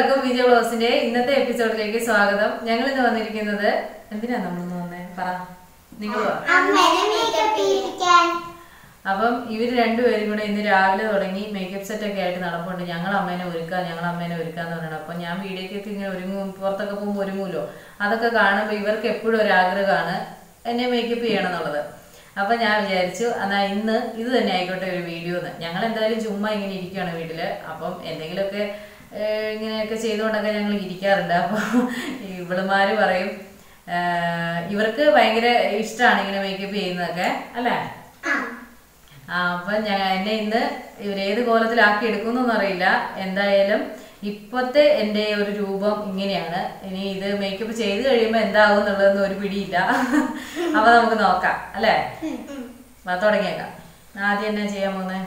എല്ലാവർക്കും വിജയ വ്ലോഗ്സിന്റെ ഇന്നത്തെ എപ്പിസോഡിലേക്ക് സ്വാഗതം. ഞങ്ങൾ ഇന്ന് വന്നിരിക്കുന്നത് എന്തിനാ നമ്മളൊന്ന് വന്നേ പറ നിങ്ങൾ. അപ്പം ഇവര് രണ്ടുപേരും കൂടെ ഇന്ന് രാവിലെ തുടങ്ങി മേക്കപ്പ് സെറ്റ് ഒക്കെ ആയിട്ട് നടപ്പുണ്ട്. ഞങ്ങൾ അമ്മേനെ ഒരുക്കാന്ന് പറയണം. അപ്പൊ ഞാൻ വീഡിയോക്ക് എത്തി ഇങ്ങനെ ഒരുങ്ങും, പുറത്തൊക്കെ പോകുമ്പോൾ ഒരുങ്ങൂല്ലോ, അതൊക്കെ കാണുമ്പോൾ ഇവർക്ക് എപ്പോഴും ഒരു ആഗ്രഹമാണ് എന്നെ മേക്കപ്പ് ചെയ്യണം എന്നുള്ളത്. അപ്പൊ ഞാൻ വിചാരിച്ചു എന്നാ ഇന്ന് ഇത് തന്നെ ആയിക്കോട്ടെ ഒരു വീഡിയോ എന്ന്. ഞങ്ങൾ എന്തായാലും ചുമ്മാ ഇങ്ങനെ ഇരിക്കുകയാണ് വീട്ടില്. അപ്പം എന്തെങ്കിലുമൊക്കെ ഇങ്ങനെയൊക്കെ ചെയ്തുകൊണ്ടൊക്കെ ഞങ്ങൾ ഇരിക്കാറുണ്ട്. അപ്പോൾ ഇവളുമാര് പറയും ഇവർക്ക് ഭയങ്കര ഇഷ്ടമാണ് ഇങ്ങനെ മേക്കപ്പ് ചെയ്യുന്നതൊക്കെ അല്ലേ. അപ്പൊ എന്നെ ഇന്ന് ഇവരേത് കോലത്തിലാക്കി എടുക്കുന്നൊന്നും അറിയില്ല. എന്തായാലും ഇപ്പോഴത്തെ എൻ്റെ ഒരു രൂപം ഇങ്ങനെയാണ്. ഇനി ഇത് മേക്കപ്പ് ചെയ്ത് കഴിയുമ്പോൾ എന്താകും എന്നുള്ളതൊന്നും ഒരു പിടിയില്ല. അപ്പൊ നമുക്ക് നോക്കാം അല്ലേ, തുടങ്ങിയേക്കാം. ആദ്യം എന്നാ ചെയ്യാൻ പോകുന്നേ,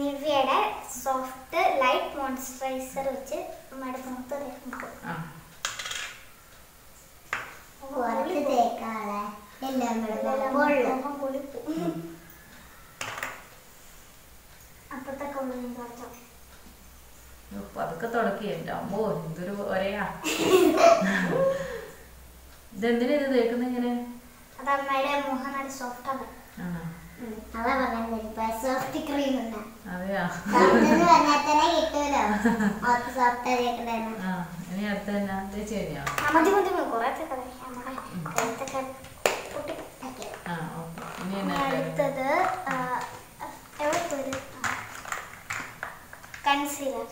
നിവ്യയുടെ സോഫ്റ്റ് ലൈറ്റ് മോയ്സ്ചറൈസർ വെച്ച് പതുക്കെ തുടക്കിയല്ലോ. അമ്മോ എന്തൊരു ഒരയാ. ഇതെന്തിനാ ഇത് തേക്കുന്നത് ഇങ്ങനെ? കൺസീലർ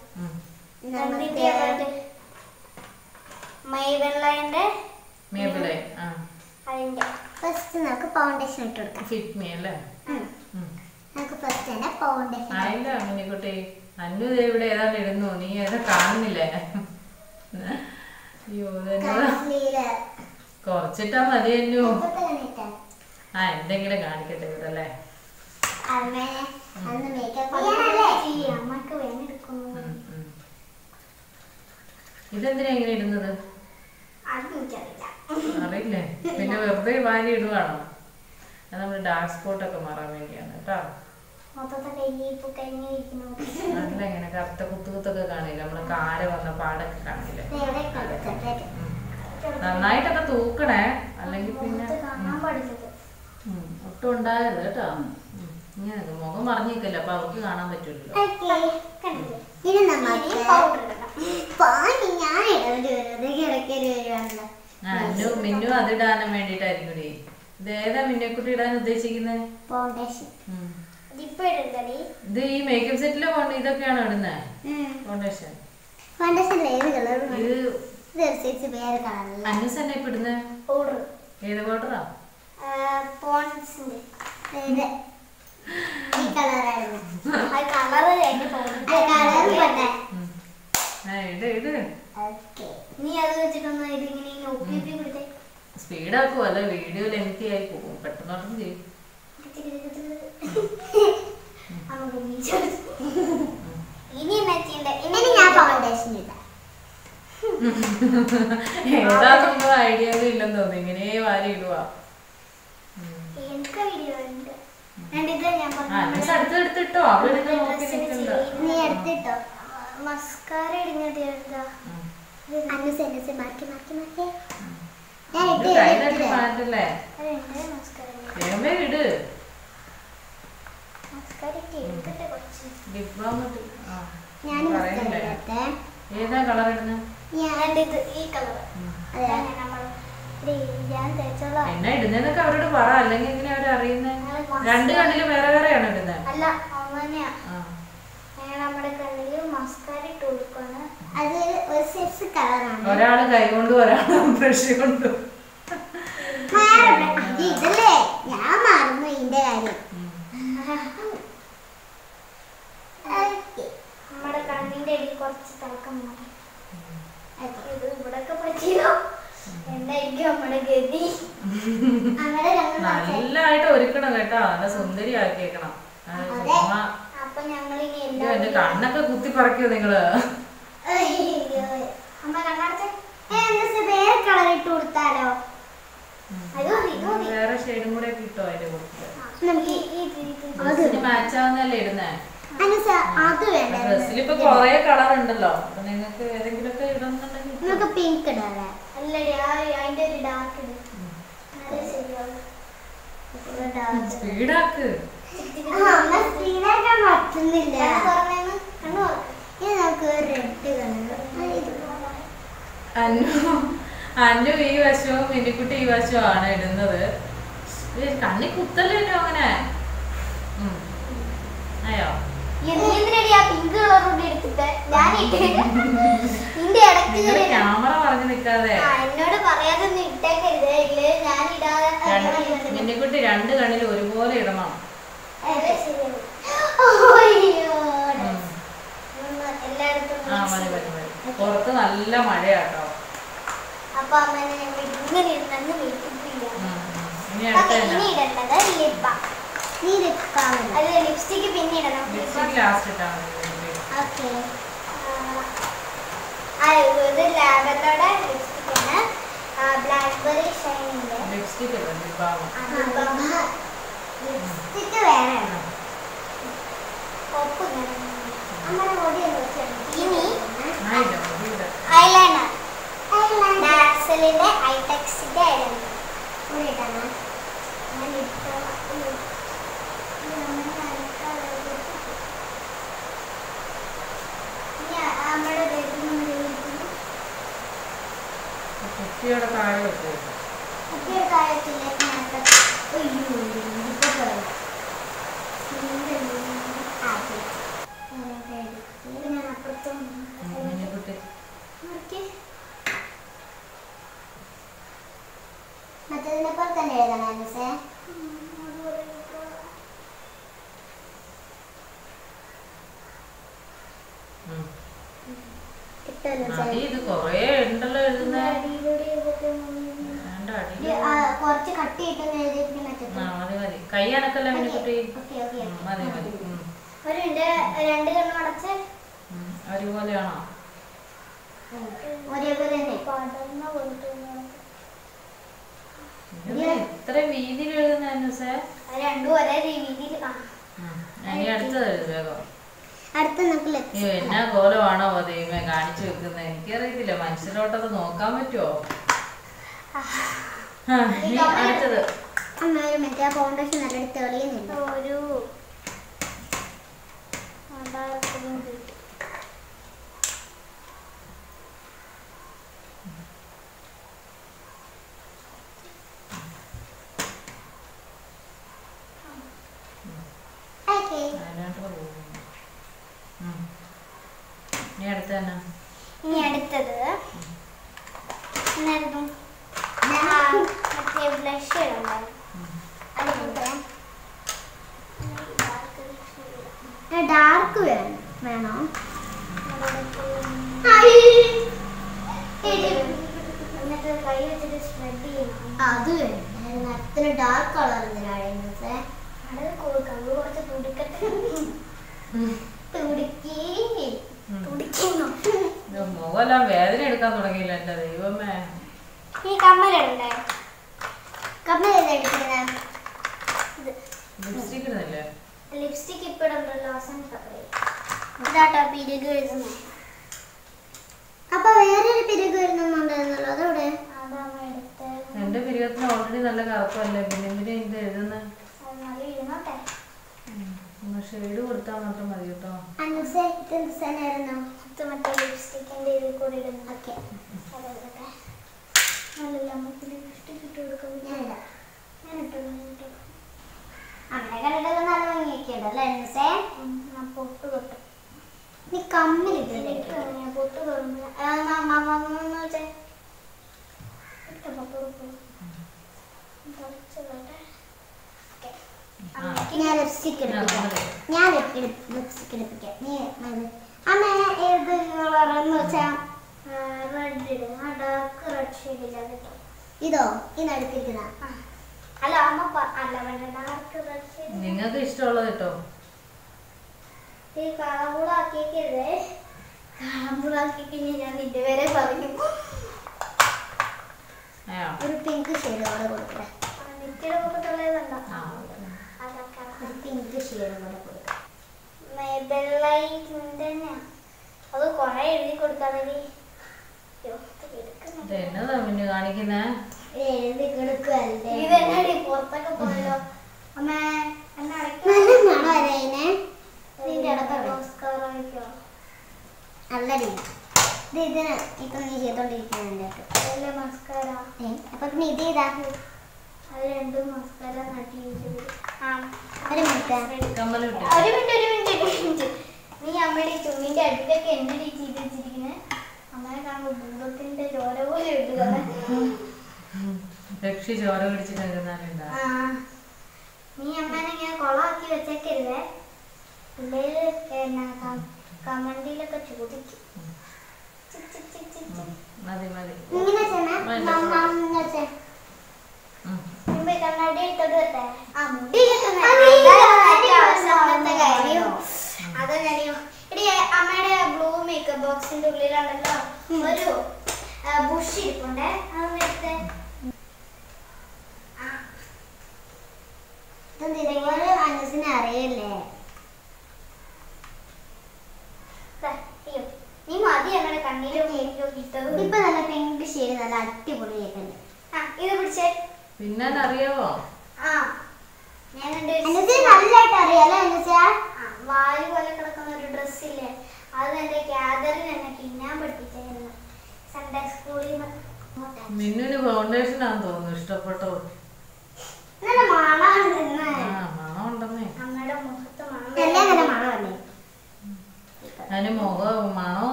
ഇവിടെ ഏതാണ്ട് ഇടുന്നു, നീ ഏതാ കാണുന്നില്ലേ? കൊറച്ചിട്ടാ മതി അന്നു. ആ എന്തെങ്കിലും കാണിക്കട്ടെ ഇതല്ലേ. ഇതെന്തിനാ ഇങ്ങനെ ഇടുന്നത് അറിയില്ലേ. പിന്നെ വെറുതെ വാരി ഇടുവാണോ? അത് നമ്മുടെ ഡാർക്ക് സ്പോട്ടൊക്കെ മാറാൻ വേണ്ടിയാണ് കേട്ടോ. അതിലെങ്ങനെ കറുത്ത കുത്തുകുത്തൊക്കെ കാണില്ല, നമ്മള് കാല വന്ന പാടൊക്കെ കാണില്ല. നന്നായിട്ടൊക്കെ തൂക്കണേ, അല്ലെങ്കിൽ പിന്നെ ഒട്ടും ഉണ്ടാകരുത് കേട്ടോ. ഇങ്ങനെയൊക്കെ മുഖം മറിഞ്ഞിരിക്കല്ലോ, അപ്പൊ അവർക്ക് കാണാൻ പറ്റൂല്ലോ. മിന്നു അതിടാനും വേണ്ടിട്ടായിരിക്കും. ഇതേതാ മിന്നെ കുട്ടി ഇടാൻ ഉദ്ദേശിക്കുന്നത്? ഇത് ഈ മേക്കപ്പ് സെറ്റില് ഇതൊക്കെയാണോ ഇടുന്നത്? ഫൗണ്ടേഷൻ അന്നൂസന്നെ ഇപ്പൊ ഇടുന്നത് ഏത് പൗഡറാ? സ്പീഡാക്കുവല്ല, വീഡിയോ ലെങ്തി ആയി പോകും, പെട്ടെന്ന് ചെയ്യും. എന്താ നമ്മൾ ഐഡിയ ഒന്നും ഇല്ലെന്ന് തോന്നുന്നു, ഇങ്ങനെ വാരി ഇടുവാ. അടുത്തെടുത്തിട്ടോ ഏതാ കളർ ഇടുന്നത്? എന്നാ ഇടുന്നേന്നൊക്കെ അവരോട് പറ, അല്ലെങ്കിൽ എങ്ങനെ അവരറിയുന്നേ? രണ്ട് കണ്ണില് വേറെ വേറെ ആണ് ഇടുന്നത്. ഒരാള് കൈ കൊണ്ടും ഒരാള് ബ്രഷ് കൊണ്ടും. നല്ലായിട്ട് ഒരുക്കണം കേട്ടോ, നല്ല സുന്ദരിയാക്കിയേക്കണം. എന്റെ കണ്ണൊക്കെ കുത്തി പറക്കോ നിങ്ങള്. വേറെ ഷെയ്ഡും കൂടെ കിട്ടോ അതിന്റെ കൂട്ടത്തില്? മാച്ചാവുന്നല്ലേ ഇടുന്നേ.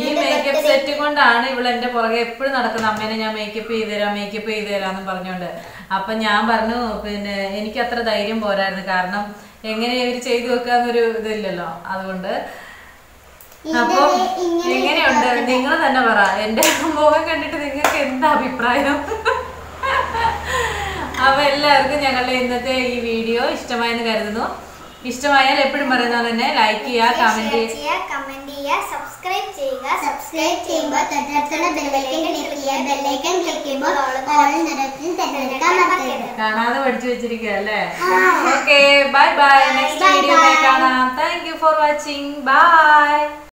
ഈ മേക്കപ്പ് സെറ്റ് കൊണ്ടാണ് ഇവൾ എന്റെ പുറകെ എപ്പോഴും നടക്കുന്നത്, അമ്മേനെ ഞാൻ മേക്കപ്പ് ചെയ്ത് തരാന്ന് പറഞ്ഞോണ്ട്. അപ്പൊ ഞാൻ പറഞ്ഞു പിന്നെ എനിക്ക് അത്ര ധൈര്യം പോരായിരുന്നു, കാരണം എങ്ങനെ ഇവര് ചെയ്തു വെക്കാന്നൊരു ഇതില്ലല്ലോ. അതുകൊണ്ട് അപ്പൊ എങ്ങനെയുണ്ട് നിങ്ങൾ തന്നെ പറ, എന്റെ മുഖം കണ്ടിട്ട് നിങ്ങൾക്ക് എന്താ അഭിപ്രായം? അപ്പൊ എല്ലാവർക്കും ഞങ്ങളുടെ ഇന്നത്തെ ഈ വീഡിയോ ഇഷ്ടമായെന്ന് കരുതുന്നു. ഇഷ്ടമായാൽ എപ്പോഴും പറയുന്ന പോലെ തന്നെ ലൈക്ക് ചെയ്യുക, കമന്റ് ചെയ്യുക, സബ്സ്ക്രൈബ് ചെയ്യുക, തൊട്ടടുത്തുള്ള ബെല്ലൈക്കൺ ക്ലിക്ക് ചെയ്യുക. ബെല്ലൈക്കൺ ക്ലിക്ക് ചെയ്യുമ്പോൾ ഓൾ നടക്കും തെരഞ്ഞെടുക്കാൻ മറക്കരുത്. കാണാതെ പഠിച്ചു വെച്ചിരിക്കുക അല്ലേ? Okay, bye bye, next video കാണാം. Thank you for watching, by.